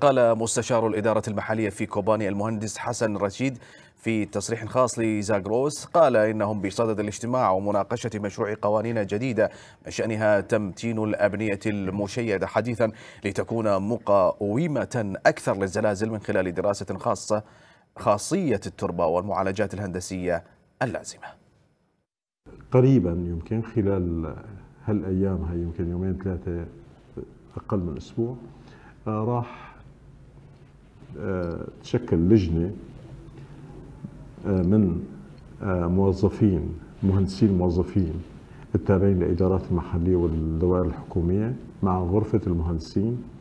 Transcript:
قال مستشار الإدارة المحلية في كوباني المهندس حسن رشيد في تصريح خاص لزاغروس، قال إنهم بصدد الاجتماع ومناقشة مشروع قوانين جديدة بشأنها تمتين الأبنية المشيدة حديثا لتكون مقاومة أكثر للزلازل من خلال دراسة خاصة خاصية التربة والمعالجات الهندسية اللازمة. قريبا يمكن خلال هالأيام هي يمكن يومين ثلاثة أقل من أسبوع راح تشكل لجنة من مهندسين موظفين التابعين للإدارات المحلية والدوائر الحكومية مع غرفة المهندسين